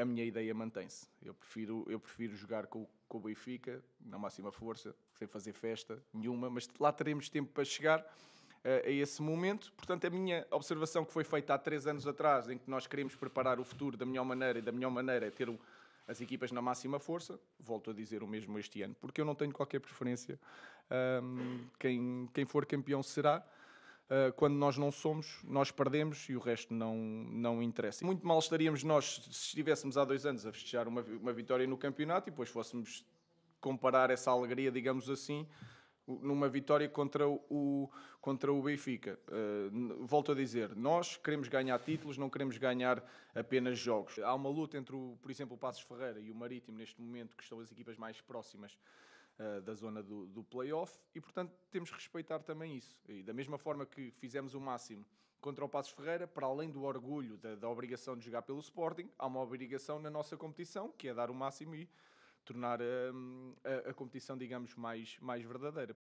a minha ideia mantém-se. Eu prefiro jogar com o Benfica, na máxima força, sem fazer festa nenhuma, mas lá teremos tempo para chegar a esse momento. Portanto, a minha observação que foi feita há 3 anos atrás, em que nós queremos preparar o futuro da melhor maneira, e da melhor maneira é ter as equipas na máxima força, volto a dizer o mesmo este ano, porque eu não tenho qualquer preferência. Quem for campeão será. Quando nós não somos, nós perdemos e o resto não interessa. Muito mal estaríamos nós se estivéssemos há 2 anos a festejar uma vitória no campeonato e depois fôssemos comparar essa alegria, digamos assim, numa vitória contra o Benfica. Volto a dizer, nós queremos ganhar títulos, não queremos ganhar apenas jogos. Há uma luta entre, por exemplo, o Passos Ferreira e o Marítimo neste momento, que estão as equipas mais próximas da zona do play-off, e portanto temos que respeitar também isso. E da mesma forma que fizemos o máximo contra o Passos Ferreira, para além do orgulho da obrigação de jogar pelo Sporting, há uma obrigação na nossa competição, que é dar o máximo e tornar a competição, digamos, mais verdadeira.